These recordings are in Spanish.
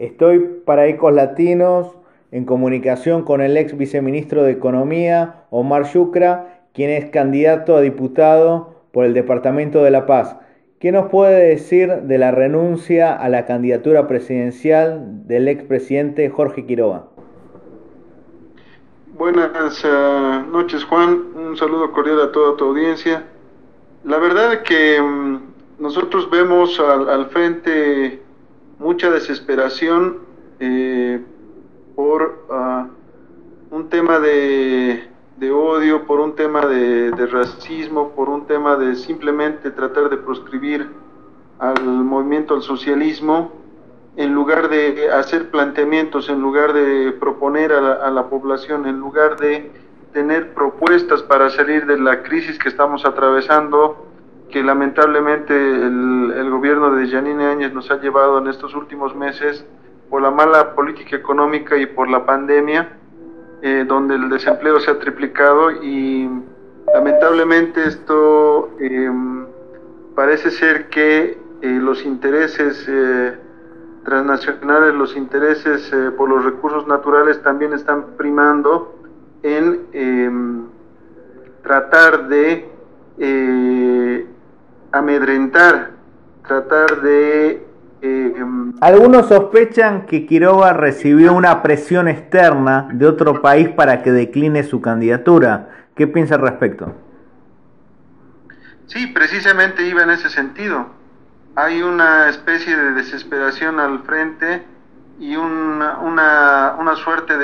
Estoy para Ecos Latinos en comunicación con el ex viceministro de Economía, Omar Yucra, quien es candidato a diputado por el Departamento de La Paz. ¿Qué nos puede decir de la renuncia a la candidatura presidencial del expresidente Jorge Quiroga? Buenas noches, Juan. Un saludo cordial a toda tu audiencia. La verdad es que nosotros vemos al frente mucha desesperación por un tema de odio, por un tema de racismo, por un tema de simplemente tratar de proscribir al movimiento, al socialismo, en lugar de hacer planteamientos, en lugar de proponer a la población, en lugar de tener propuestas para salir de la crisis que estamos atravesando, que lamentablemente el gobierno de Jeanine Áñez nos ha llevado en estos últimos meses por la mala política económica y por la pandemia, donde el desempleo se ha triplicado, y lamentablemente esto parece ser que los intereses transnacionales, los intereses por los recursos naturales también están primando en tratar de amedrentar, tratar de... Algunos sospechan que Quiroga recibió una presión externa de otro país para que decline su candidatura. ¿Qué piensa al respecto? Sí, precisamente iba en ese sentido. Hay una especie de desesperación al frente y una suerte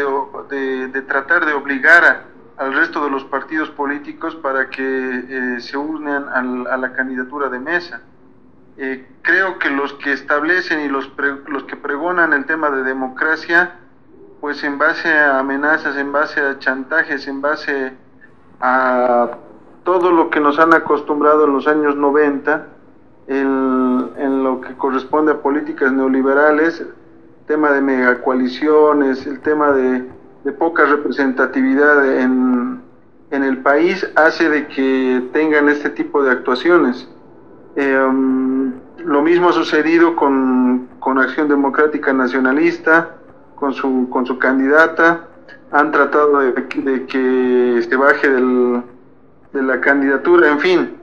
de tratar de obligar al resto de los partidos políticos para que se unan a la candidatura de mesa. Creo que los que establecen y los que pregonan el tema de democracia, pues en base a amenazas, en base a chantajes, en base a todo lo que nos han acostumbrado en los años 90, en lo que corresponde a políticas neoliberales, el tema de megacoaliciones, el tema de poca representatividad en el país, hace de que tengan este tipo de actuaciones. Lo mismo ha sucedido con Acción Democrática Nacionalista, con su candidata. Han tratado de que se baje de la candidatura. En fin,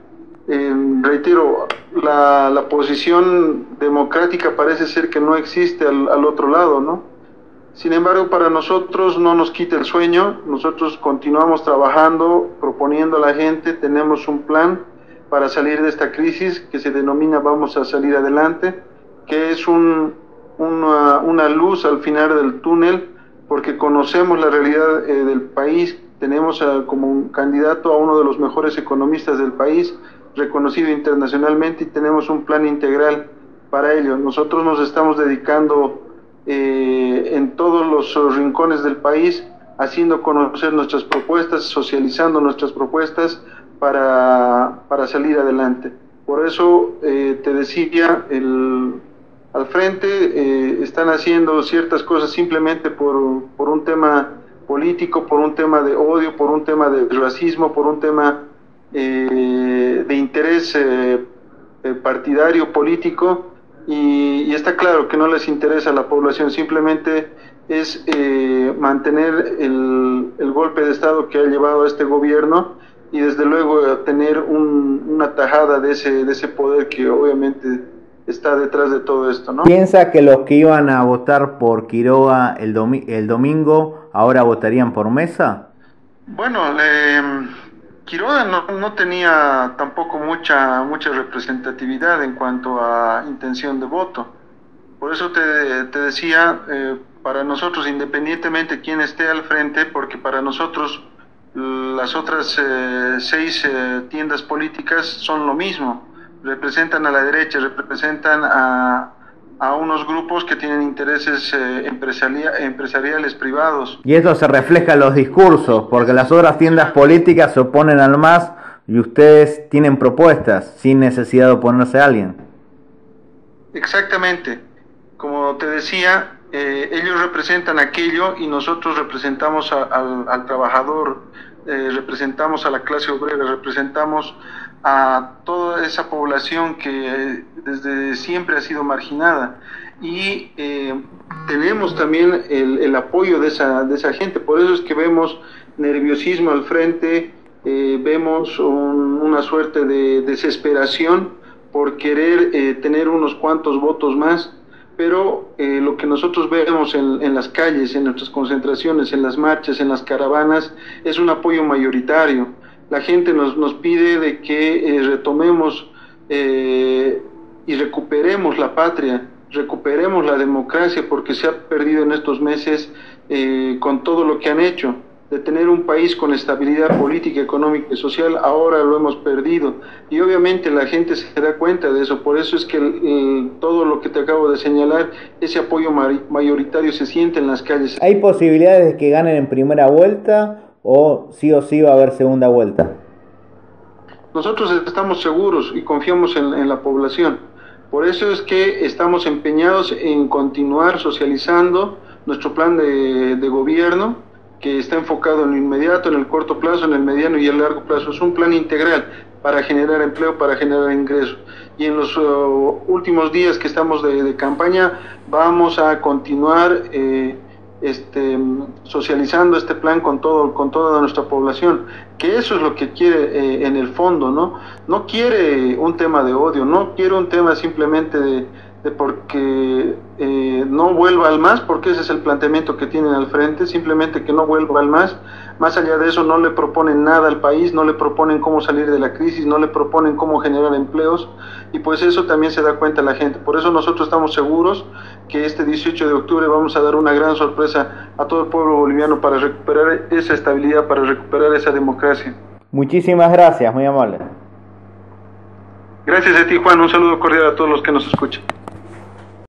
reitero, la posición democrática parece ser que no existe al otro lado, ¿no? Sin embargo, para nosotros no nos quita el sueño. Nosotros continuamos trabajando, proponiendo a la gente. Tenemos un plan para salir de esta crisis que se denomina Vamos a Salir Adelante, que es una luz al final del túnel, porque conocemos la realidad del país. Tenemos como un candidato a uno de los mejores economistas del país, reconocido internacionalmente, y tenemos un plan integral para ello. Nosotros nos estamos dedicando en todos los rincones del país, haciendo conocer nuestras propuestas, socializando nuestras propuestas, para salir adelante. Por eso te decía, al frente están haciendo ciertas cosas simplemente por un tema político, por un tema de odio, por un tema de racismo, por un tema de interés partidario, político, y está claro que no les interesa a la población. Simplemente es mantener el golpe de Estado que ha llevado a este gobierno, y desde luego tener una tajada de ese poder que obviamente está detrás de todo esto, ¿no? ¿Piensa que los que iban a votar por Quiroga el domingo ahora votarían por Mesa? Bueno, Quiroga no tenía tampoco mucha representatividad en cuanto a intención de voto. Por eso te decía, para nosotros, independientemente quién esté al frente, porque para nosotros las otras seis tiendas políticas son lo mismo, representan a la derecha, representan a unos grupos que tienen intereses empresariales privados. Y eso se refleja en los discursos, porque las otras tiendas políticas se oponen al MAS y ustedes tienen propuestas sin necesidad de oponerse a alguien. Exactamente, como te decía, ellos representan aquello y nosotros representamos al trabajador, representamos a la clase obrera, representamos a toda esa población que desde siempre ha sido marginada, y tenemos también el apoyo de esa gente. Por eso es que vemos nerviosismo al frente, vemos una suerte de desesperación por querer tener unos cuantos votos más, pero lo que nosotros vemos en las calles, en nuestras concentraciones, en las marchas, en las caravanas, es un apoyo mayoritario. La gente nos pide de que retomemos y recuperemos la patria, recuperemos la democracia, porque se ha perdido en estos meses con todo lo que han hecho. De tener un país con estabilidad política, económica y social, ahora lo hemos perdido, y obviamente la gente se da cuenta de eso. Por eso es que todo lo que te acabo de señalar, ese apoyo mayoritario se siente en las calles. ¿Hay posibilidades de que ganen en primera vuelta o sí va a haber segunda vuelta? Nosotros estamos seguros y confiamos en la población. Por eso es que estamos empeñados en continuar socializando nuestro plan de gobierno, que está enfocado en lo inmediato, en el corto plazo, en el mediano y el largo plazo. Es un plan integral para generar empleo, para generar ingresos. Y en los últimos días que estamos de campaña, vamos a continuar socializando este plan con toda nuestra población, que eso es lo que quiere en el fondo, ¿no? No quiere un tema de odio, no quiere un tema simplemente de porque no vuelva al MAS, porque ese es el planteamiento que tienen al frente, simplemente que no vuelva al MAS. Más allá de eso no le proponen nada al país, no le proponen cómo salir de la crisis, no le proponen cómo generar empleos, y pues eso también se da cuenta la gente. Por eso nosotros estamos seguros que este 18 de octubre vamos a dar una gran sorpresa a todo el pueblo boliviano para recuperar esa estabilidad, para recuperar esa democracia. Muchísimas gracias, muy amable. Gracias a ti, Juan, un saludo cordial a todos los que nos escuchan.